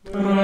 See